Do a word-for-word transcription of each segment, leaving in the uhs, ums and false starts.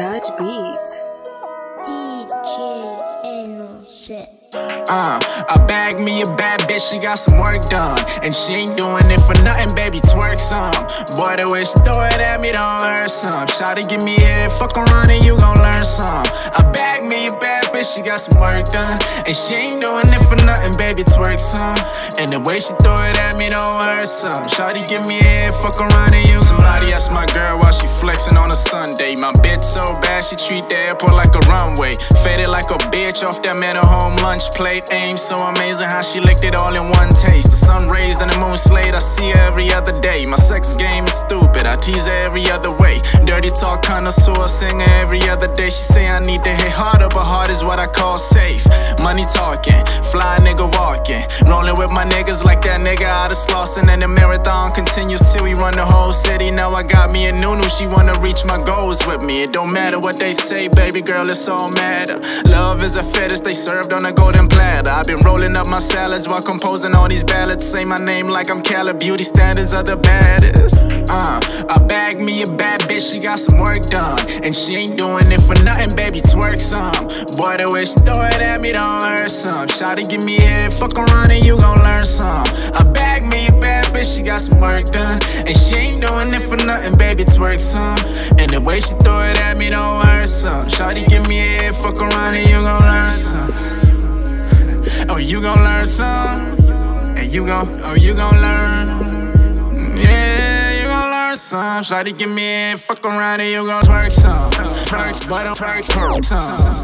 Dodgebeats. D J N L Z. Uh, I bagged me a bad bitch, she got some work done. And she ain't doing it for nothing, baby, twerk some. Boy, the way she throw it at me, don't learn some. Shawty, give me head, fuck around and you gon' learn some. I bagged me a bad bitch, she got some work done. And she ain't doing it for nothing, baby, twerk some. And the way she throw it at me, don't learn some. Shawty, give me head, fuck around and you gon' learn some. Somebody asked my girl why she flexing on a Sunday. My bitch so bad, she treat the airport like a runway. Faded like a bitch off that man at home lunch plate. Aim so amazing how she licked it all in one taste. The sun raised and the moon slayed, I see her every other day. My sex game is stupid, I tease her every other way. Dirty talk connoisseur, singer every other day. She say I need to hit harder, but hard is what I call safe. Money talking, fly nigga walking. Rolling with my niggas like that nigga out of Slauson. And the marathon continues till we run the whole city. Now I got me a Nunu, she wanna reach my goals with me. It don't matter what they say, baby girl, it's all matter. Love is a fetish, they served on a golden platter. I've been rolling up my salads while composing all these ballads. Say my name like I'm Caleb, beauty standards are the baddest. Uh, I bagged me a bad bitch, she got some work done. And she ain't doing it for nothing, baby, twerk some. Boy, the way she throw it at me, don't learn some. Shawty, give me head, fuck around and you gon' learn some. I bagged me a bad bitch, she got some work done. And she ain't doing it for nothing, baby, twerk some. And the way she throw it at me, don't learn some. Shawty, give me head, fuck around and you gon' learn some. Oh, you gon' learn some. And you gon', oh, you gon' learn. Yeah, you gon' learn some. Shawty, give me head, fuck around and you gon' twerk some. Twerk, but don't twerk, twerk some.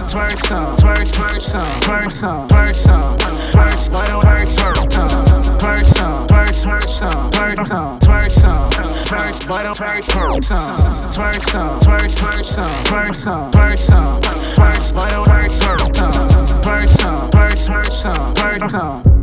Twerk some, twerk, twerk some. Twerk some, twerk some. Twerk, but don't twerk, twerk some. Twerk some, twerk, twerk some. Twerk some, twerk some. Twerk, but don't twerk, twerk some. Twerk some, twerk, twerk some. Twerk some, twerk some. Twerk, but don't twerk, twerk some. Twerk some, twerk, twerk some. Twerk some.